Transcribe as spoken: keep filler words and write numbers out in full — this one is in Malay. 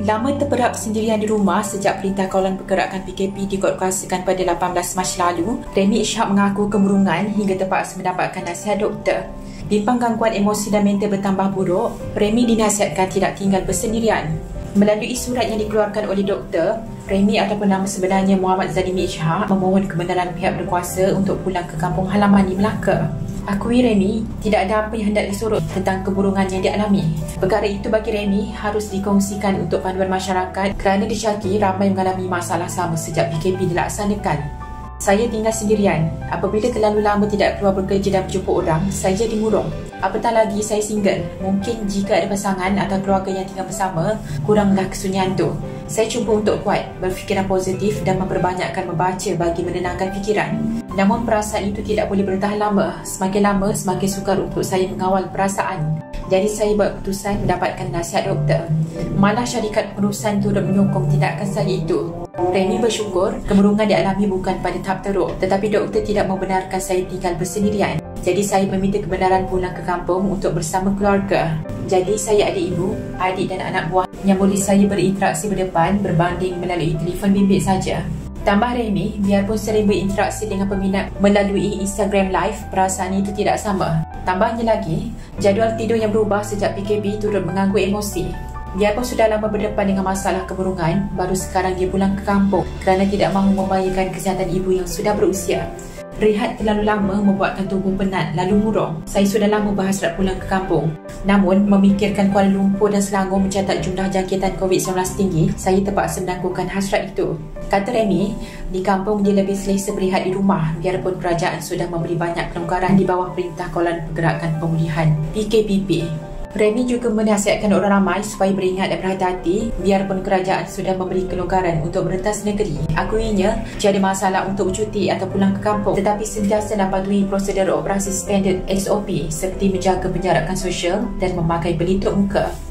Lama terperap sendirian di rumah sejak perintah kawalan pergerakan P K P dikuatkuasakan pada lapan belas Mac lalu, Zalimi Ishak mengaku kemurungan hingga terpaksa mendapatkan nasihat doktor. Bimbang gangguan emosi dan mental bertambah buruk, Zalimi dinasihatkan tidak tinggal bersendirian. Melalui surat yang dikeluarkan oleh doktor, Zalimi ataupun nama sebenarnya Muhammad Zalimi Ishak memohon kebenaran pihak berkuasa untuk pulang ke kampung halaman di Melaka. Akui Zalimi, tidak ada apa yang hendak disorot tentang keburungan yang dialami. Perkara itu bagi Zalimi harus dikongsikan untuk panduan masyarakat kerana disyaki ramai mengalami masalah sama sejak P K P dilaksanakan. Saya tinggal sendirian. Apabila terlalu lama tidak keluar bekerja dan berjumpa orang, saya dimurung. Apatah lagi saya single. Mungkin jika ada pasangan atau keluarga yang tinggal bersama, kuranglah kesunyian tu. Saya cuba untuk kuat, berfikiran positif dan memperbanyakkan membaca bagi menenangkan fikiran. Namun perasaan itu tidak boleh bertahan lama. Semakin lama, semakin sukar untuk saya mengawal perasaan. Jadi saya buat keputusan mendapatkan nasihat doktor. Malah syarikat pengurusan turut menyokong tindakan saya itu. Zalimi bersyukur, kemurungan dialami bukan pada tahap teruk. Tetapi doktor tidak membenarkan saya tinggal bersendirian. Jadi saya meminta kebenaran pulang ke kampung untuk bersama keluarga. Jadi saya ada ibu, adik dan anak buah yang boleh saya berinteraksi berdepan berbanding melalui telefon bimbit saja. Tambah Zalimi, biarpun sering berinteraksi dengan peminat melalui Instagram Live, perasaan itu tidak sama. Tambahnya lagi, jadual tidur yang berubah sejak P K P turut mengganggu emosi. Biarpun sudah lama berdepan dengan masalah kemurungan, baru sekarang dia pulang ke kampung kerana tidak mahu membahayakan kesihatan ibu yang sudah berusia. Rehat terlalu lama membuatkan tubuh penat lalu murung. Saya sudah lama berhasrat pulang ke kampung. Namun, memikirkan Kuala Lumpur dan Selangor mencatat jumlah jangkitan COVID sembilan belas tinggi, saya terpaksa menangguhkan hasrat itu. Kata Zalimi, di kampung dia lebih selesa berehat di rumah biarpun kerajaan sudah memberi banyak kelonggaran di bawah perintah kawalan pergerakan pemulihan P K P P. Zalimi juga menasihatkan orang ramai supaya beringat dan berhati-hati biarpun kerajaan sudah memberi kelonggaran untuk merentas negeri. Akuinya, tiada masalah untuk bercuti atau pulang ke kampung tetapi sentiasa patuhi prosedur operasi standard S O P seperti menjaga penjarakan sosial dan memakai pelitup muka.